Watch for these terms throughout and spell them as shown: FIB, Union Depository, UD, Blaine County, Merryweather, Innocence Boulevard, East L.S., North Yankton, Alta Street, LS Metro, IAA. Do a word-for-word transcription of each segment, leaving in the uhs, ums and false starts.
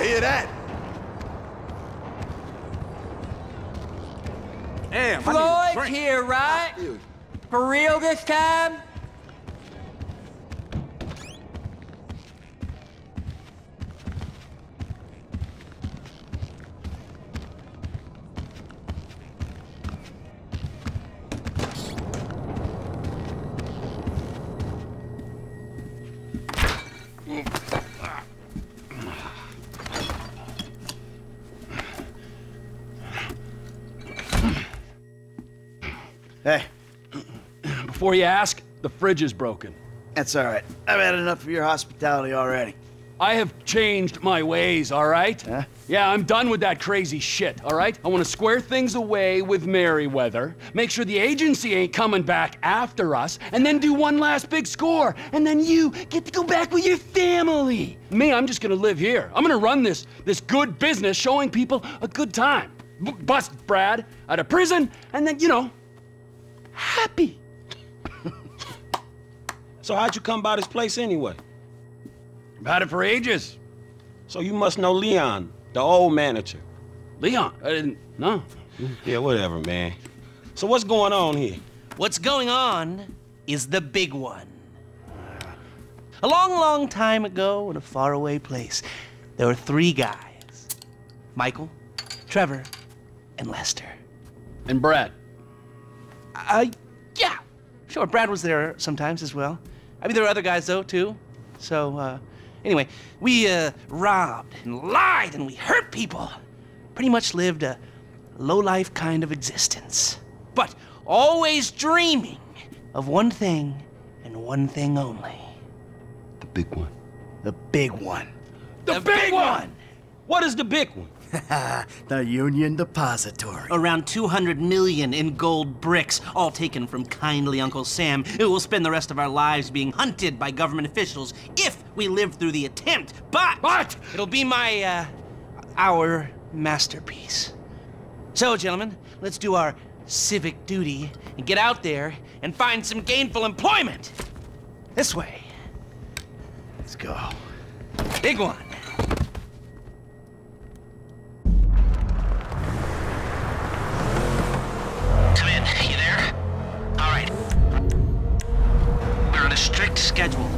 I hear that. Damn, Floyd's here, right? For real this time? Hey. Before you ask, the fridge is broken. That's all right. I've had enough of your hospitality already. I have changed my ways, all right? Huh? Yeah, I'm done with that crazy shit, all right? I want to square things away with Merryweather, make sure the agency ain't coming back after us, and then do one last big score, and then you get to go back with your family. Me, I'm just going to live here. I'm going to run this, this good business showing people a good time. B- bust Brad out of prison, and then, you know, happy. So how'd you come by this place anyway? I've had it for ages. So you must know Leon, the old manager. Leon? I didn't know. Yeah, whatever, man. So what's going on here? What's going on is the big one. A long, long time ago in a faraway place, there were three guys. Michael, Trevor, and Lester. And Brad. Uh, yeah, sure, Brad was there sometimes as well. I mean, there were other guys, though, too. So, uh, anyway, we, uh, robbed and lied and we hurt people. Pretty much lived a low-life kind of existence. But always dreaming of one thing and one thing only. The big one. The big one. The, the big, big one. one! What is the big one? The Union Depository. Around two hundred million in gold bricks, all taken from kindly Uncle Sam, who will spend the rest of our lives being hunted by government officials if we live through the attempt. But, but it'll be my, uh, our masterpiece. So, gentlemen, let's do our civic duty and get out there and find some gainful employment. This way. Let's go. Big one. Schedule.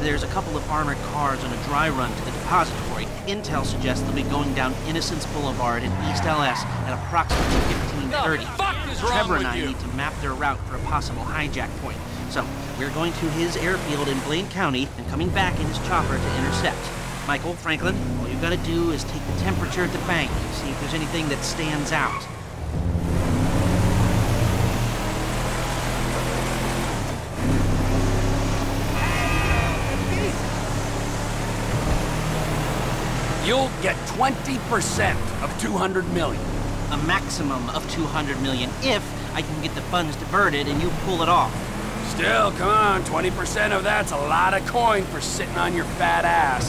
There's a couple of armored cars on a dry run to the depository. Intel suggests they'll be going down Innocence Boulevard in East L S at approximately fifteen thirty. The fuck is wrong Trevor and I you? need to map their route for a possible hijack point. So, we're going to his airfield in Blaine County and coming back in his chopper to intercept. Michael, Franklin, all you've got to do is take the temperature at the bank and see if there's anything that stands out. You'll get twenty percent of two hundred million. A maximum of two hundred million if I can get the funds diverted and you pull it off. Still, come on, twenty percent of that's a lot of coin for sitting on your fat ass.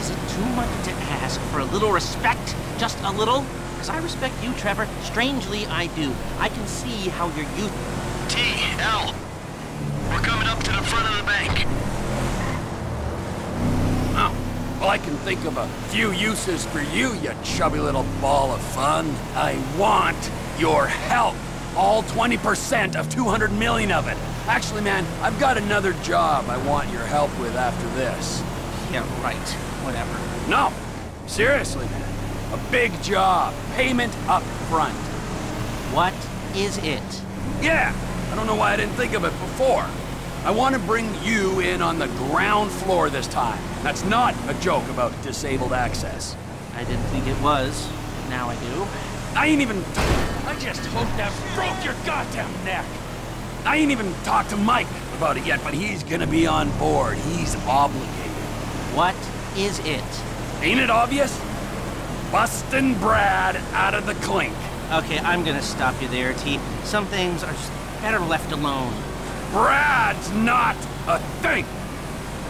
Is it too much to ask for a little respect? Just a little? Because I respect you, Trevor. Strangely, I do. I can see how your youth... T L We're coming up to the front of the bank. Oh. Well, I can think of a few uses for you, you chubby little ball of fun. I want your help. All twenty percent of two hundred million of it. Actually, man, I've got another job I want your help with after this. Yeah, right. Whatever. No. Seriously, man. A big job. Payment up front. What is it? Yeah. I don't know why I didn't think of it before. I want to bring you in on the ground floor this time. That's not a joke about disabled access. I didn't think it was. Now I do. I ain't even... I just hope that broke your goddamn neck. I ain't even talked to Mike about it yet, but he's gonna be on board. He's obligated. What is it? Ain't it obvious? Bustin' Brad out of the clink. Okay, I'm gonna stop you there, T. Some things are just better left alone. Brad's not a thing!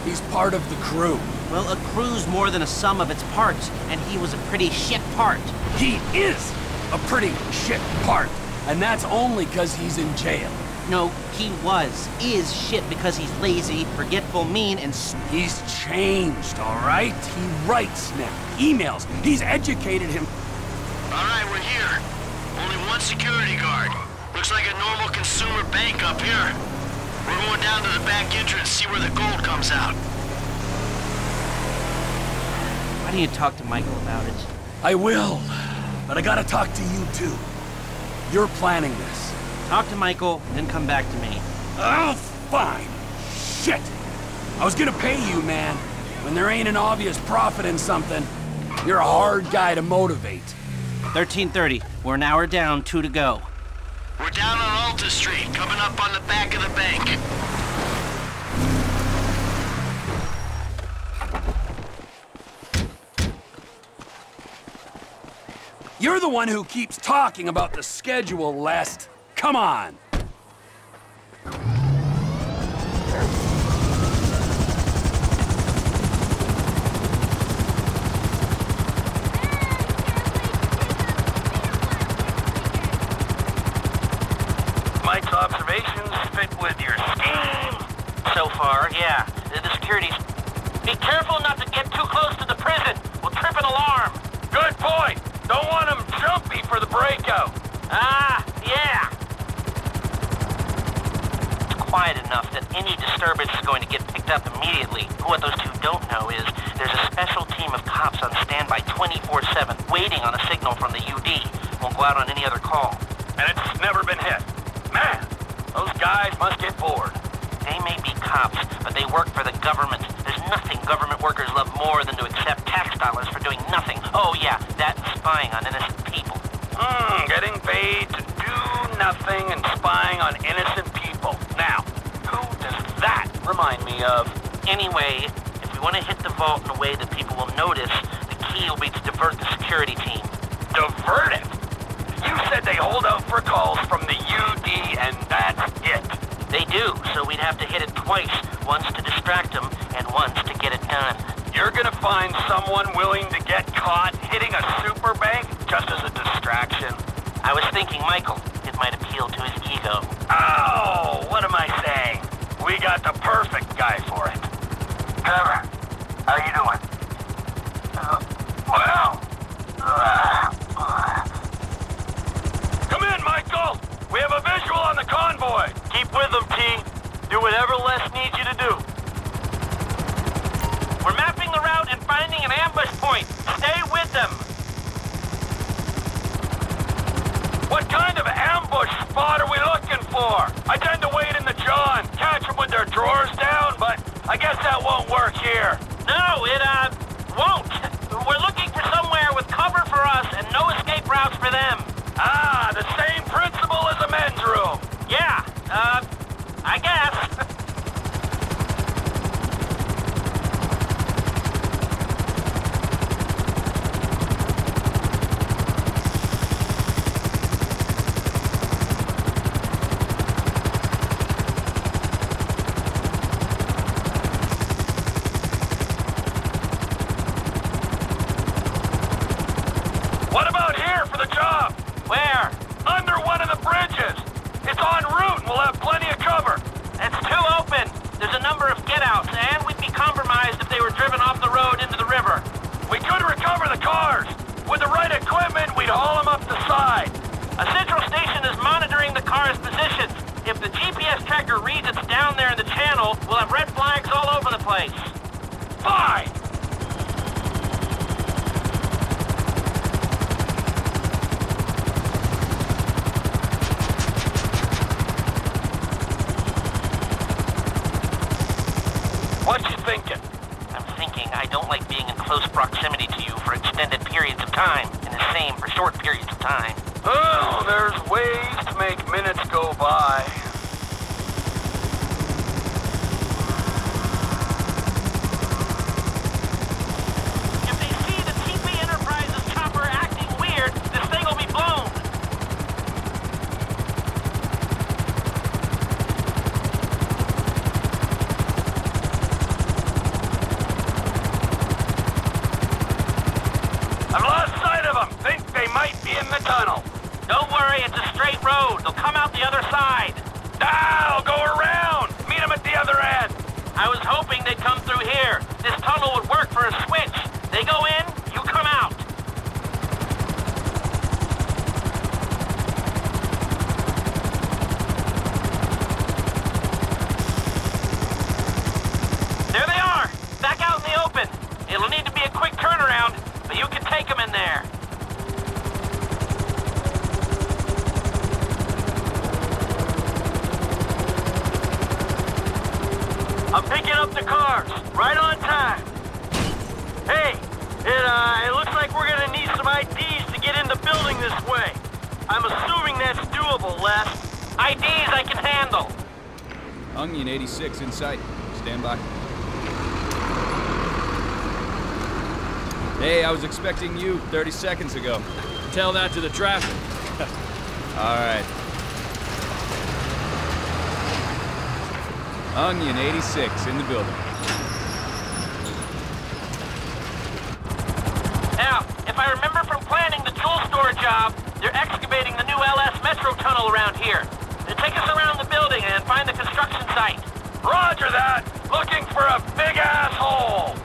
He's part of the crew. Well, a crew's more than a sum of its parts, and he was a pretty shit part. He is a pretty shit part, and that's only because he's in jail. No, he was, is shit because he's lazy, forgetful, mean, and s- He's changed, all right? He writes now, emails, he's educated him. All right, we're here. Only one security guard. Looks like a normal consumer bank up here. We're going down to the back entrance, see where the gold comes out. Why don't you talk to Michael about it? I will, but I gotta talk to you too. You're planning this. Talk to Michael, then come back to me. Oh, fine. Shit! I was gonna pay you, man. When there ain't an obvious profit in something, you're a hard guy to motivate. thirteen thirty. We're an hour down, two to go. We're down on Alta Street, coming up on the back of the bank. You're the one who keeps talking about the schedule, Lest. Come on! Mike's observations fit with your scheme. So far, yeah. The, the security's... Be careful not to get too close to the prison. We'll trip an alarm. Good point! Don't want them jumpy for the breakout. Ah, yeah. It's quiet enough that any disturbance is going to get picked up immediately. What those two don't know is there's a special team of cops on standby twenty-four seven, waiting on a signal from the U D. Won't go out on any other call. And it's never been hit. Man, those guys must get bored. They may be cops, but they work for the government. There's nothing government workers love more than to accept tax dollars for doing nothing. Oh, yeah, that's spying on innocent people. Hmm, getting paid to do nothing and spying on innocent people. Now, who does that remind me of? Anyway, if we want to hit the vault in a way that people will notice, the key will be to divert the security team. Divert it? You said they hold out for calls from the U D and that's it. They do, so we'd have to hit it twice. Once to distract them, and once to get it done. You're gonna find someone willing to get caught hitting a super bank just as a distraction? I was thinking Michael. It might appeal to his ego. Oh, what am I saying? We got the perfect guy for it. Trevor, how you doing? Uh, well... Uh, Come in, Michael! We have a visual on the convoy! Keep with them, T. Do whatever Les needs you to do. We're mapping the route and finding an ambush point. Stay with them. What kind of ambush spot are we looking for? I tend to wait in the jaw and catch them with their drawers down, but I guess that won't work here. No, it, uh, won't. We're looking for somewhere with cover for us and no escape routes for them. Ah, the same principle as a men's room. Yeah, uh... I guess. What about here for the job? Where? Under one of the bridges. It's en route and we'll have plenty of cover. It's too open. There's a number of get-outs, and we'd be compromised if they were driven off the road into the river. We could recover the cars. With the right equipment, we'd haul them up the side. A central station is monitoring the cars' positions. If the G P S tracker reads it's down there in the channel, we'll have red flags all over the place. Fine! Close proximity to you for extended periods of time, and the same for short periods of time. Oh, there's ways to make minutes go by. If they see the T P Enterprises chopper acting weird, this thing will be blown. Might be in the tunnel. Don't worry, it's a straight road. They'll come out the other side. hoping they'd come through here. This tunnel would work for a switch. They go in, you come out. There they are, back out in the open. It'll need to be a quick turnaround, but you can take them in there. I'm picking up the cars, right on time. Hey, it, uh, it looks like we're gonna need some I Ds to get in the building this way. I'm assuming that's doable, Les. I Ds I can handle. Onion eighty-six in sight. Stand by. Hey, I was expecting you thirty seconds ago. Tell that to the traffic. All right. Onion eighty-six in the building. Now, if I remember from planning the tool store job, they're excavating the new L S Metro tunnel around here. They take us around the building and find the construction site. Roger that! Looking for a big asshole!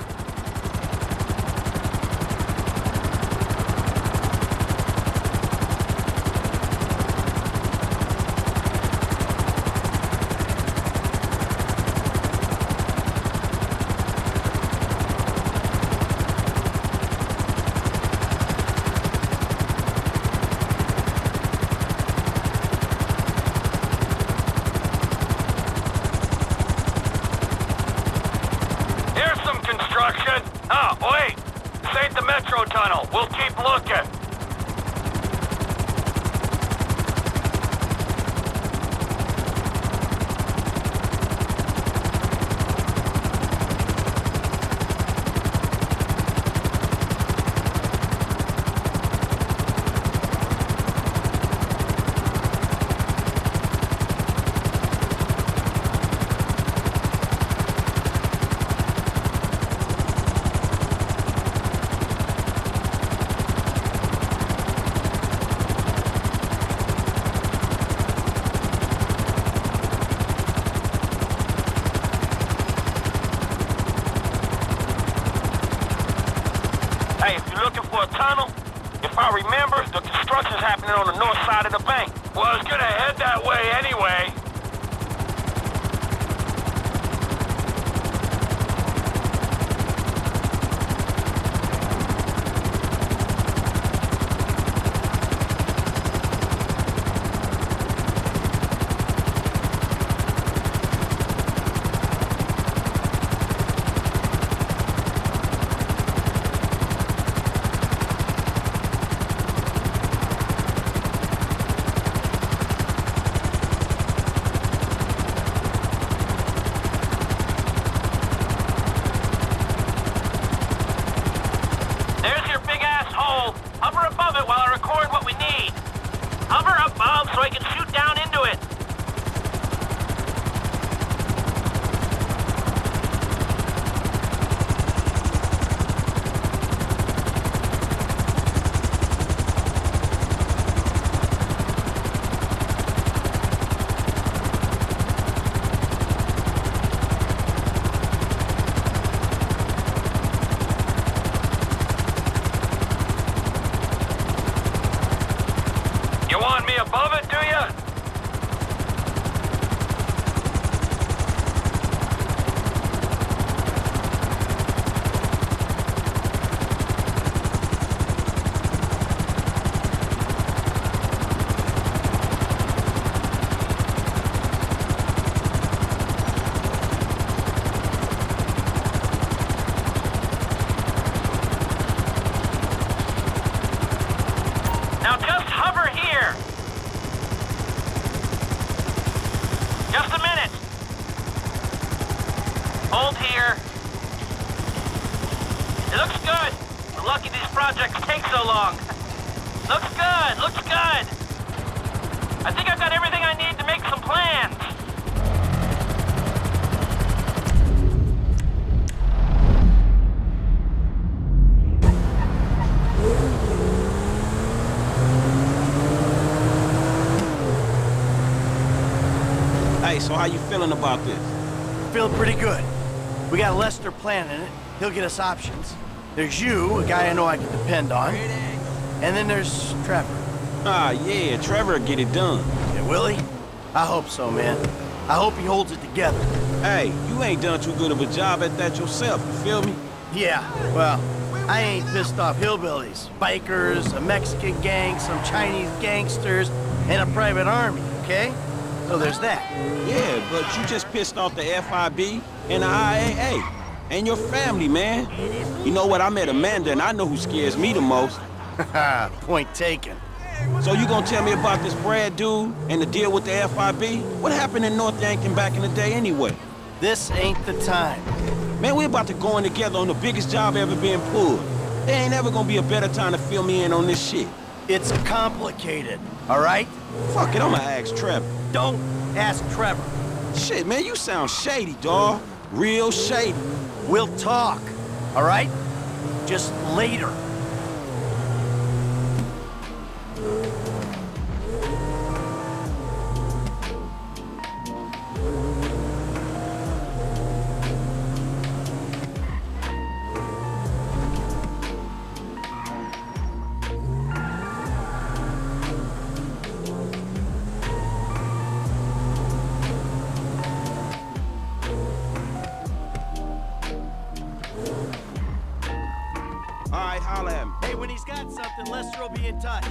So how you feeling about this? Feel pretty good. We got Lester planning it. He'll get us options. There's you, a guy I know I can depend on. And then there's Trevor. Ah, yeah, Trevor will get it done. Yeah, will he? I hope so, man. I hope he holds it together. Hey, you ain't done too good of a job at that yourself, you feel me? Yeah, well, I ain't pissed off hillbillies, bikers, a Mexican gang, some Chinese gangsters, and a private army, okay? So there's that. Yeah, but you just pissed off the F I B and the I A A and your family, man. You know what? I met Amanda, and I know who scares me the most. Haha, point taken. So you gonna tell me about this Brad dude and the deal with the F I B? What happened in North Yankton back in the day anyway? This ain't the time. Man, we're about to go in together on the biggest job ever being pulled. There ain't ever gonna be a better time to fill me in on this shit. It's complicated, all right? Fuck it, I'ma ask Trevor. Don't ask Trevor. Shit, man, you sound shady, dawg. Real shady. We'll talk, all right? Just later. All right, holla at him. Hey, when he's got something, Lester will be in touch.